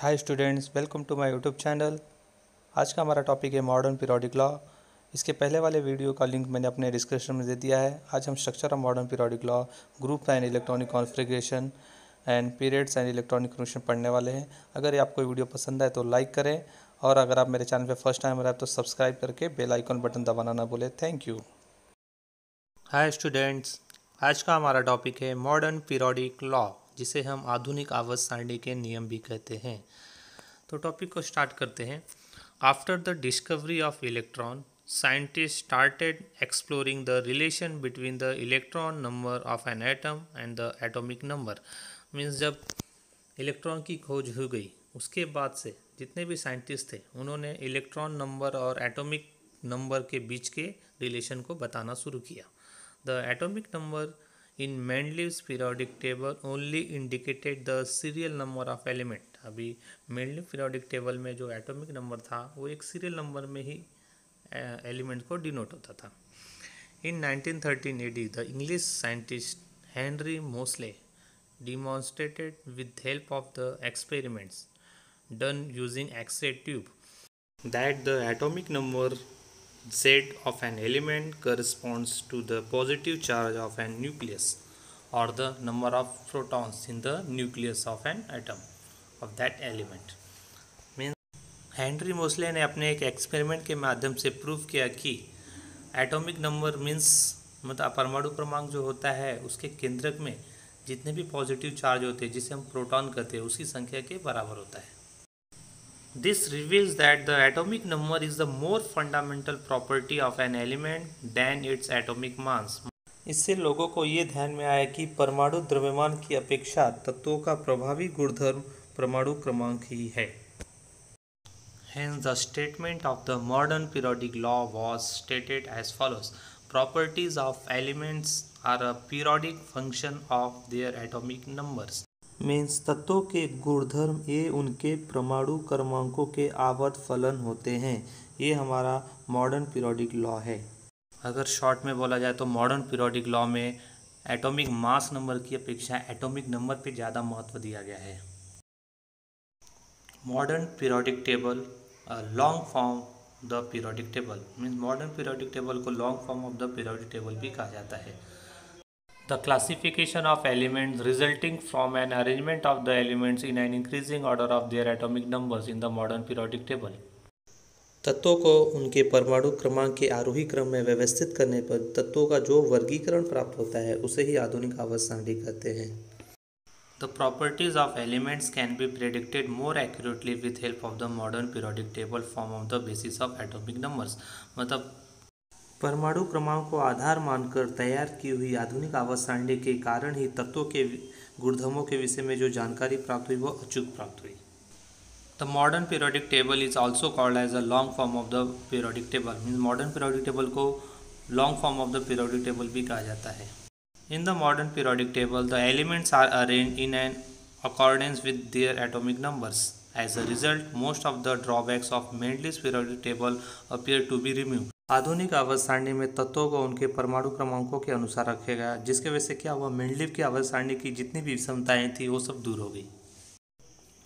Hi students, welcome to my YouTube channel. आज का हमारा टॉपिक है मॉडर्न पीरियोडिक लॉ। इसके पहले वाले वीडियो का लिंक मैंने अपने डिस्क्रिप्शन में दे दिया है। आज हम structure of modern periodic law, group and electronic configuration and periods and electronic convolution पढ़ने वाले हैं। अगर ये आपको वीडियो पसंद आए तो लाइक करें, और अगर आप मेरे चैनल पर फर्स्ट टाइम आए तो सब्सक्राइब करके बेल आइकॉन बटन दबाना ना भूलें। Thank you. हाय स्टूडेंट्स, आज का हमारा टॉपिक है मॉडर्न पीरियोडिक लॉ, जिसे हम आधुनिक आवर्त सारणी के नियम भी कहते हैं। तो टॉपिक को स्टार्ट करते हैं। After the discovery of electron, scientist started exploring the relation between the electron number of an atom and the atomic number. Means जब इलेक्ट्रॉन की खोज हो गई, उसके बाद से जितने भी साइंटिस्ट थे उन्होंने इलेक्ट्रॉन नंबर और एटॉमिक नंबर के बीच के रिलेशन को बताना शुरू किया। The atomic number In Mendeleev's periodic table only indicated the serial number of element। अभी मेंडलीव पीरियडिक टेबल में जो एटॉमिक नंबर था वो एक सीरियल नंबर में ही एलिमेंट को डिनोट होता था। In 1913 AD, the English scientist Henry Moseley demonstrated with the help of the experiments done using X-ray tube that the atomic number Z of an element corresponds to the positive charge of an nucleus or the number of protons in the nucleus of an atom of that element। Means Henry Moseley ने अपने एक experiment के माध्यम से prove किया कि atomic number means मतलब परमाणु क्रमांक जो होता है उसके केंद्रक में जितने भी पॉजिटिव चार्ज होते हैं, जिसे हम प्रोटॉन कहते हैं, उसकी संख्या के बराबर होता है। This reveals that the atomic number is the more fundamental property of an element than its atomic mass। इससे लोगों को ये ध्यान में आया कि परमाणु द्रव्यमान की अपेक्षा तत्वों का प्रभावी गुणधर्म परमाणु क्रमांक ही है। Hence the statement of the modern periodic law was stated as follows: Properties of elements are a periodic function of their atomic numbers। Means तत्वों के गुणधर्म ये उनके परमाणु क्रमांकों के आवर्त फलन होते हैं। ये हमारा मॉडर्न पीरियोडिक लॉ है। अगर शॉर्ट में बोला जाए तो मॉडर्न पीरियोडिक लॉ में एटॉमिक मास नंबर की अपेक्षा एटॉमिक नंबर पे ज़्यादा महत्व दिया गया है। Modern periodic table long form the periodic table. Means modern periodic table को long form of the periodic table भी कहा जाता है। The classification of elements resulting from an arrangement of the elements in an increasing order of their atomic numbers in the modern periodic table। तत्वों को उनके परमाणु क्रमांक के आरोही क्रम में व्यवस्थित करने पर तत्वों का जो वर्गीकरण प्राप्त होता है उसे ही आधुनिक आवर्त सारणी कहते हैं। The properties of elements can be predicted more accurately with help of the modern periodic table form on the basis of atomic numbers। मतलब परमाणु क्रमांक को आधार मानकर तैयार की हुई आधुनिक आवर्त सारणी के कारण ही तत्वों के गुणधर्मों के विषय में जो जानकारी प्राप्त हुई वो अचूक प्राप्त हुई। The modern periodic table is also called as a long form of the periodic table. Means modern periodic table को long form of the periodic table भी कहा जाता है। In the modern periodic table the elements are arrange in an accordance with their atomic numbers. As a result most of the drawbacks of Mendeleev's periodic table appear to be removed. आधुनिक आवर्त सारणी में तत्वों को उनके परमाणु क्रमांकों के अनुसार रखेगा, जिसके वजह से क्या हुआ, मेंडलीव की आवर्त सारणी की जितनी भी विषमताएँ थी वो सब दूर हो गई।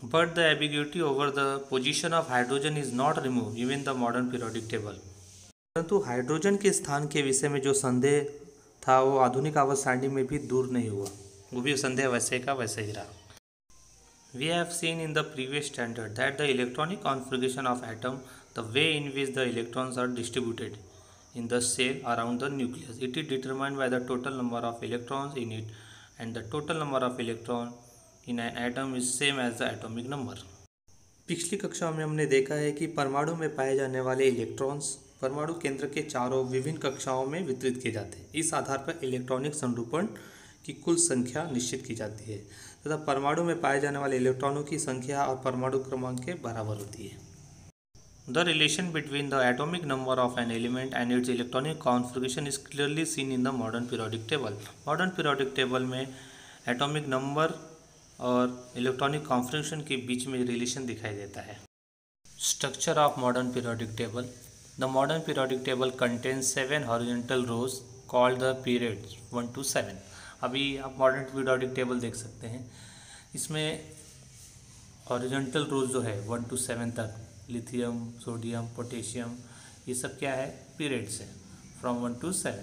But the ambiguity over the position of hydrogen is not removed even the modern periodic table. परंतु हाइड्रोजन के स्थान के विषय में जो संदेह था वो आधुनिक आवर्त सारणी में भी दूर नहीं हुआ, वो भी संदेह वैसे का वैसे ही रहा। We have seen in the previous standard that the electronic configuration of atom, the way in which the electrons are distributed in the shell around the nucleus, it is determined by the total number of electrons in it, and the total number of electrons in an atom is same as the atomic number। पिछली कक्षा में हमने देखा है कि परमाणु में पाए जाने वाले इलेक्ट्रॉन्स परमाणु केंद्र के चारों विभिन्न कक्षाओं में वितरित किए जाते हैं। इस आधार पर इलेक्ट्रॉनिक संरूपण की कुल संख्या निश्चित की जाती है तथा परमाणु में पाए जाने वाले इलेक्ट्रॉनों की संख्या और परमाणु क्रमांक के बराबर होती है। The relation between the atomic number of an element and its electronic configuration is clearly seen in the modern periodic table. Modern periodic table में एटॉमिक नंबर और इलेक्ट्रॉनिक कॉन्फिगरेशन के बीच में रिलेशन दिखाई देता है। Structure of modern periodic table. The modern periodic table contains 7 horizontal rows called the periods 1 to 7। अभी आप मॉडर्न पीरियोडिक टेबल देख सकते हैं। इसमें हॉरिजॉन्टल रोज जो है 1 to 7 तक लिथियम, सोडियम, पोटेशियम, ये सब क्या है, पीरियड्स हैं from 1 to 7.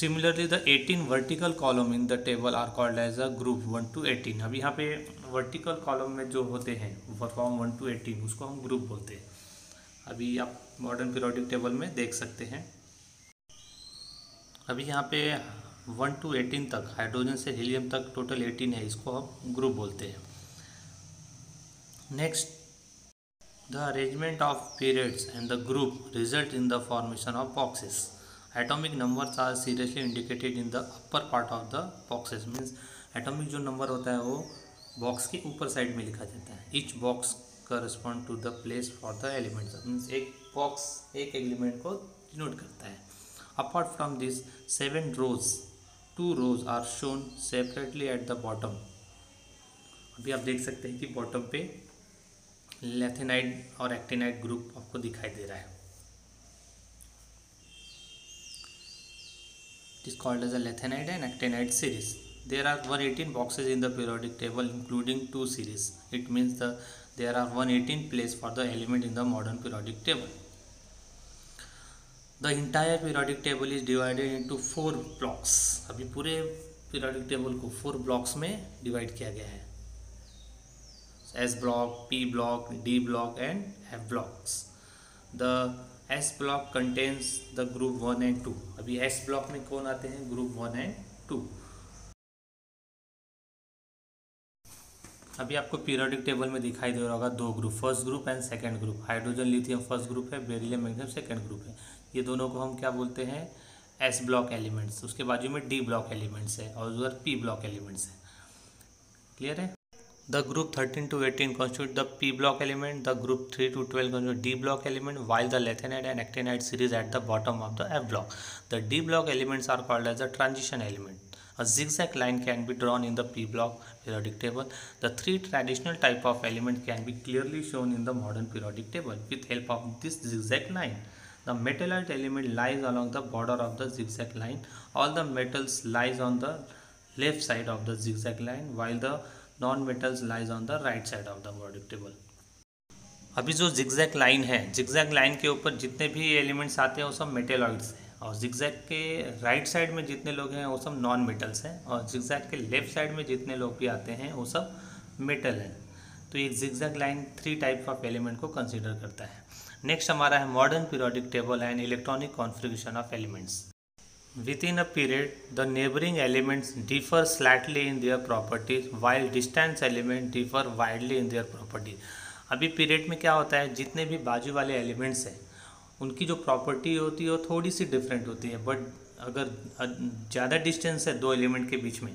Similarly the 18 vertical column in the table are called as a group 1 to 18. अब यहाँ पे वर्टिकल कॉलम में जो होते हैं फ्रॉम 1 to 18 उसको हम ग्रुप बोलते हैं. अभी आप मॉडर्न पीरियोडिक टेबल में देख सकते हैं. अभी यहाँ पे 1 to 18 तक हाइड्रोजन से हीलियम तक टोटल 18 है, इसको हम ग्रुप बोलते हैं. Next the arrangement of periods and the group result in the formation of boxes. Atomic numbers are seriously indicated in the upper part of the boxes. Means atomic जो number होता है वो box के ऊपर side में लिखा जाता है. Each box correspond to the place for the elements. Means एक बॉक्स एक एलिमेंट को डिनोट करता है. Apart from this 7 rows 2 rows are shown separately at the bottom. अभी आप देख सकते हैं कि बॉटम पे लैथेनाइड और एक्टिनाइड ग्रुप आपको दिखाई दे रहा है. is called as a lanthanide and actinide series. There are 118 boxes in the periodic table including 2 series. It means there are 118 place for the element in the modern periodic table. The entire periodic table is divided into 4 blocks. अभी पूरे periodic table को 4 blocks में divide किया गया है. S block, P block, D block and F blocks. The S block contains the group 1 and 2. अभी S block में कौन आते हैं, ग्रुप 1 and 2. अभी आपको पीरियोडिक टेबल में दिखाई दे रहा होगा 2 group, first group and second group. Hydrogen lithium first group है, बेरिलियम मैग्नीशियम सेकंड ग्रुप है. ये दोनों को हम क्या बोलते हैं, S ब्लॉक एलिमेंट्स. उसके बाजू में D ब्लॉक एलिमेंट्स है और उधर P ब्लॉक एलिमेंट्स है. क्लियर है. The group 13 to 18 constitute the P block element. The group 3 to 12 constitute D block element. While the lanthanide and actinide series at the bottom of the F block. The D block elements are called as the transition element. A zigzag line can be drawn in the P block periodic table. The 3 traditional type of element can be clearly shown in the modern periodic table with help of this zigzag line. The metalloid element lies along the border of the zigzag line. All the metals lies on the left side of the zigzag line while the Non-metals lies on the right side of the periodic table. अभी जो zigzag line है, zigzag line के ऊपर जितने भी elements आते हैं वो सब metalloids हैं और zigzag के right side में जितने लोग हैं वो सब non-metals हैं और zigzag के left side में जितने लोग भी आते हैं वो सब metal हैं. तो ये zigzag line 3 type of element को consider करता है. Next हमारा है modern periodic table and electronic configuration of elements. Within a period, the neighboring elements differ slightly in their properties, while distant elements differ widely in their properties. अभी period में क्या होता है, जितने भी बाजू वाले एलिमेंट्स हैं उनकी जो प्रॉपर्टी होती है वो थोड़ी सी डिफरेंट होती है. बट अगर ज़्यादा डिस्टेंस है 2 एलिमेंट के बीच में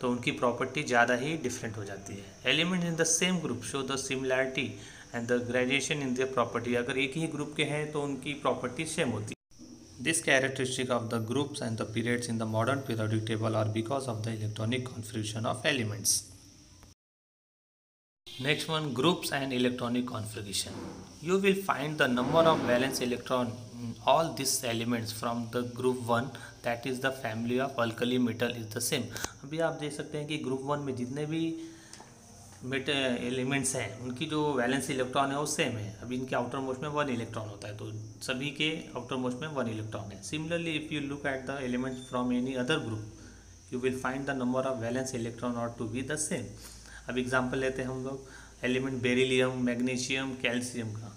तो उनकी प्रॉपर्टी ज़्यादा ही डिफरेंट हो जाती है. Element in the same group show the similarity and the graduation in their property. अगर एक ही ग्रुप के हैं तो उनकी प्रॉपर्टी सेम होती है. This characteristic of the groups and the periods in the modern periodic table are because of the electronic configuration of elements. Next one, groups and electronic configuration. You will find the number of valence electron in all these elements from the group 1, that is the family of alkali metal, is the same. अभी आप देख सकते हैं कि group 1 में जितने भी metal elements हैं उनकी जो वैलेंस इलेक्ट्रॉन है वो सेम है. अभी इनके आउटर मोस्ट में 1 इलेक्ट्रॉन होता है तो सभी के आउटर मोस्ट में 1 इलेक्ट्रॉन है. Similarly if you look at the elements from any other group you will find the number of valence electron और टू बी द सेम. अब एग्जाम्पल लेते हैं हम लोग एलिमेंट बेरिलियम मैग्नीशियम कैल्शियम का,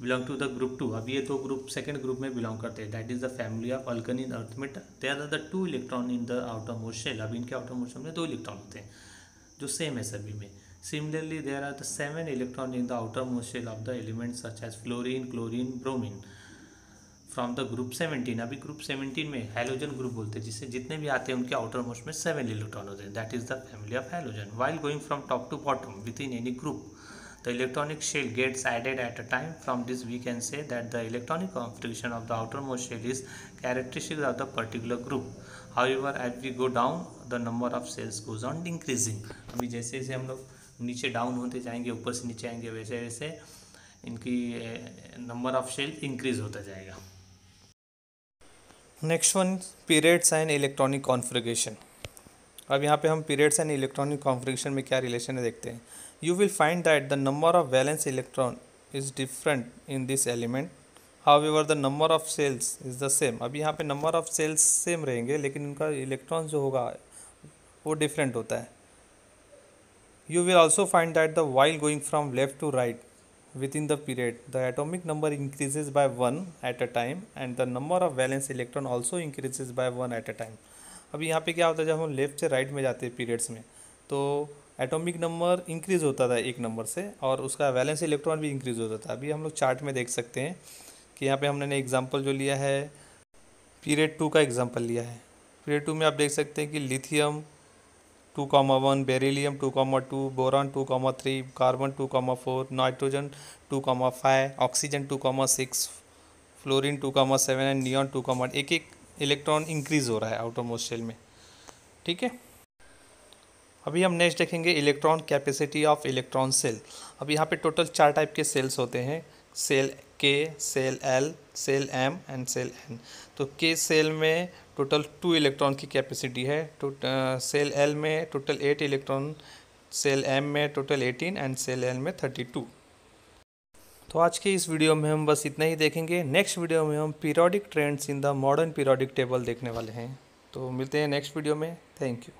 belong to the group 2. अब ये 2 group second group में बिलोंग करते हैं, that is the family of अल्कनी earth metal. There are the 2 electron in the outermost shell. अब इनके आउटर मोस्ट में 2 इलेक्ट्रॉन होते हैं जो सेम है सभी में. Similarly there are the 7 electron in the outermost shell of the element such as fluorine chlorine bromine from the group 17. अभी ग्रुप 17 में हेलोजन ग्रुप बोलते हैं जिससे जितने भी आते हैं उनके आउटर मोस्ट में 7 इलेक्ट्रॉन होते हैं, that is the family of halogen. While going from top to bottom within any group the electronic shell gets added at a time. From this we can say that the electronic configuration of the outermost shell is characteristic of the particular group. However, as we go down, the number of cells goes on increasing. अभी जैसे जैसे हम लोग नीचे down होते जाएंगे ऊपर से नीचे आएंगे वैसे वैसे इनकी नंबर ऑफ सेल इंक्रीज होता जाएगा. Next one, periods and electronic configuration. अब यहाँ पे हम पीरियड्स एंड इलेक्ट्रॉनिक कॉन्फिगरेशन में क्या रिलेशन है देखते हैं. You will find that the number of valence electron is different in this element, however the number of shells is the same. अब यहाँ पे नंबर ऑफ सेल्स सेम रहेंगे लेकिन उनका इलेक्ट्रॉन जो होगा वो डिफरेंट होता है. You will also find that the while going from left to right within the period the atomic number increases by 1 at a time and the number of valence electron also increases by 1 at a time. अब यहाँ पे क्या होता है, जब हम left से right में जाते हैं पीरियड्स में तो एटॉमिक नंबर इंक्रीज़ होता था एक नंबर से और उसका वैलेंस इलेक्ट्रॉन भी इंक्रीज़ होता था. अभी हम लोग चार्ट में देख सकते हैं कि यहाँ पे हमने एग्जांपल जो लिया है पीरियड टू का एग्जांपल लिया है. पीरियड टू में आप देख सकते हैं कि lithium 2,1, beryllium 2,2, boron 2,3, carbon 2,4, nitrogen 2,5, oxygen 2,6, fluorine 2,7 and neon 2,1. एक एक इलेक्ट्रॉन इंक्रीज हो रहा है आउटर मोस्ट शेल में. ठीक है, अभी हम नेक्स्ट देखेंगे electron capacity of electron shell. अब यहाँ पे टोटल 4 टाइप के सेल्स होते हैं, shell K, shell L, shell M and shell N. तो के सेल में टोटल 2 इलेक्ट्रॉन की कैपेसिटी है, सेल एल में टोटल 8 इलेक्ट्रॉन, सेल एम में टोटल 18 एंड सेल एन में 32. तो आज के इस वीडियो में हम बस इतना ही देखेंगे. नेक्स्ट वीडियो में हम periodic trends in the modern periodic table देखने वाले हैं. तो मिलते हैं नेक्स्ट वीडियो में. Thank you.